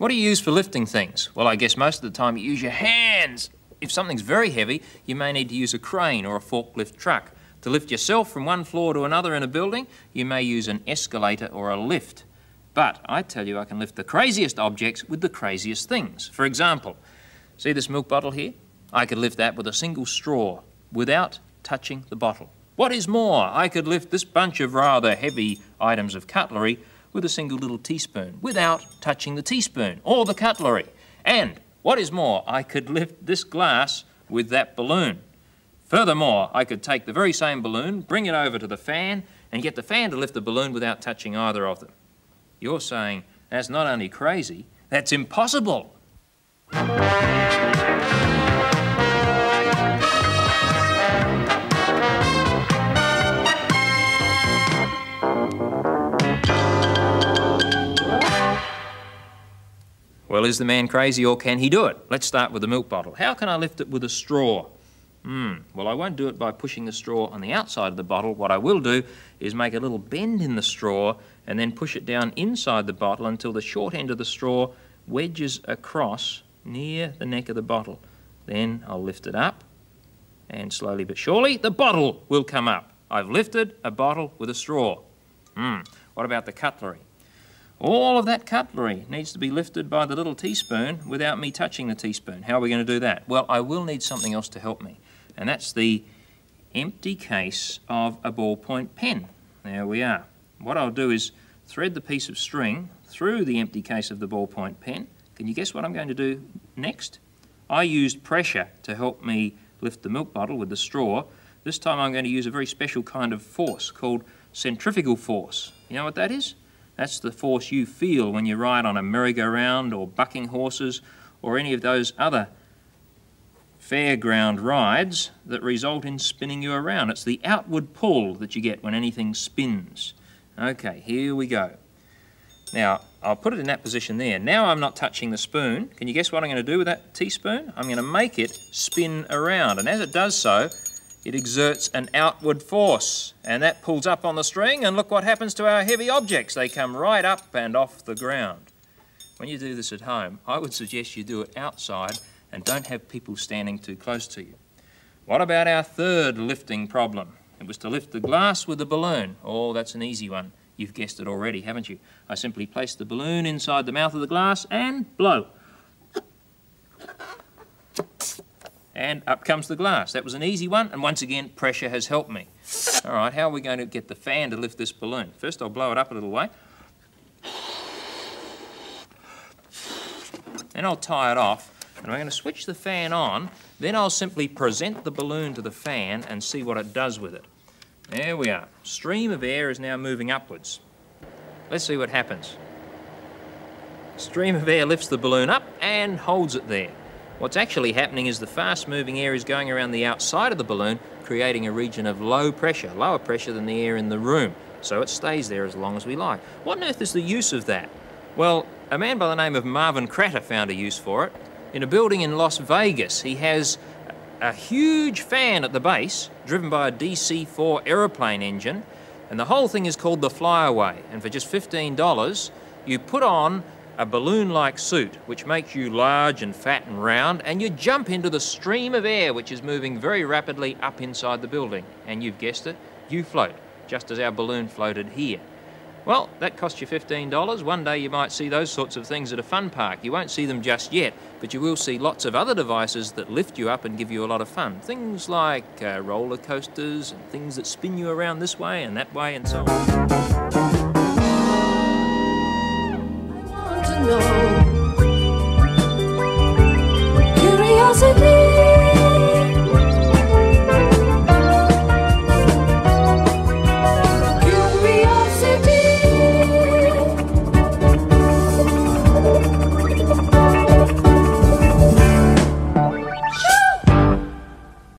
What do you use for lifting things? Well, I guess most of the time you use your hands. If something's very heavy, you may need to use a crane or a forklift truck. To lift yourself from one floor to another in a building, you may use an escalator or a lift. But I tell you, I can lift the craziest objects with the craziest things. For example, see this milk bottle here? I could lift that with a single straw without touching the bottle. What is more, I could lift this bunch of rather heavy items of cutlery with a single little teaspoon without touching the teaspoon or the cutlery. And what is more, I could lift this glass with that balloon. Furthermore, I could take the very same balloon, bring it over to the fan, and get the fan to lift the balloon without touching either of them. You're saying that's not only crazy, that's impossible. Well, is the man crazy or can he do it? Let's start with the milk bottle. How can I lift it with a straw? Well, I won't do it by pushing the straw on the outside of the bottle. What I will do is make a little bend in the straw and then push it down inside the bottle until the short end of the straw wedges across near the neck of the bottle. Then I'll lift it up and slowly but surely the bottle will come up. I've lifted a bottle with a straw. What about the cutlery? All of that cutlery needs to be lifted by the little teaspoon without me touching the teaspoon. How are we going to do that? Well, I will need something else to help me, and that's the empty case of a ballpoint pen. There we are. What I'll do is thread the piece of string through the empty case of the ballpoint pen. Can you guess what I'm going to do next? I used pressure to help me lift the milk bottle with the straw. This time I'm going to use a very special kind of force called centrifugal force. You know what that is? That's the force you feel when you ride on a merry-go-round or bucking horses or any of those other fairground rides that result in spinning you around. It's the outward pull that you get when anything spins. Okay, here we go. Now, I'll put it in that position there. Now I'm not touching the spoon. Can you guess what I'm going to do with that teaspoon? I'm going to make it spin around, and as it does so, it exerts an outward force, and that pulls up on the string, and look what happens to our heavy objects. They come right up and off the ground. When you do this at home, I would suggest you do it outside and don't have people standing too close to you. What about our third lifting problem? It was to lift the glass with the balloon. Oh, that's an easy one. You've guessed it already, haven't you? I simply place the balloon inside the mouth of the glass and blow. And up comes the glass. That was an easy one, and once again, pressure has helped me. All right, how are we going to get the fan to lift this balloon? First, I'll blow it up a little way. Then I'll tie it off, and I'm going to switch the fan on. Then I'll simply present the balloon to the fan and see what it does with it. There we are. Stream of air is now moving upwards. Let's see what happens. Stream of air lifts the balloon up and holds it there. What's actually happening is the fast-moving air is going around the outside of the balloon, creating a region of low pressure, lower pressure than the air in the room, so it stays there as long as we like. What on earth is the use of that? Well, a man by the name of Marvin Kratter found a use for it. In a building in Las Vegas, he has a huge fan at the base, driven by a DC-4 aeroplane engine, and the whole thing is called the flyaway, and for just $15, you put on a balloon-like suit, which makes you large and fat and round, and you jump into the stream of air, which is moving very rapidly up inside the building. And you've guessed it, you float, just as our balloon floated here. Well, that cost you $15. One day you might see those sorts of things at a fun park. You won't see them just yet, but you will see lots of other devices that lift you up and give you a lot of fun. Things like roller coasters and things that spin you around this way and that way and so on. No.